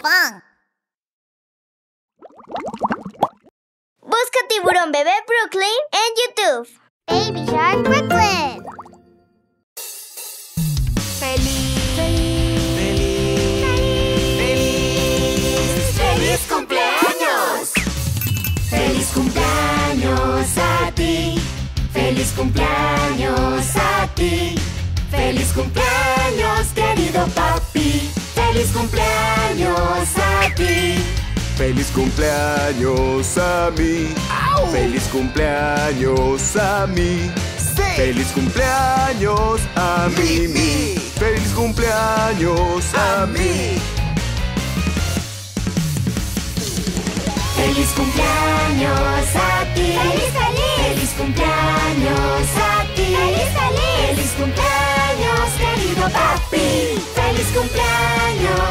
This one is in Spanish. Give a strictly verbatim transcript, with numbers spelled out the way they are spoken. Pinkfong. Busca Tiburón Bebé Brooklyn en YouTube. Baby Shark Brooklyn. ¡Feliz! ¡Feliz! ¡Feliz! ¡Feliz! ¡Feliz cumpleaños! ¡Feliz cumpleaños a ti! ¡Feliz cumpleaños a ti! ¡Feliz cumpleaños, querido papi! ¡Feliz cumpleaños a ti! ¡Feliz cumpleaños a mí! ¡Au! ¡Feliz cumpleaños a mí! Sí. ¡Feliz cumpleaños a mí! mí. ¡Feliz cumpleaños a, a mí. mí! ¡Feliz cumpleaños a ti! ¡Feliz, feliz! ¡Feliz cumpleaños a ti! ¡Feliz, feliz! ¡Feliz cumpleaños, querido papi! ¡Feliz cumpleaños!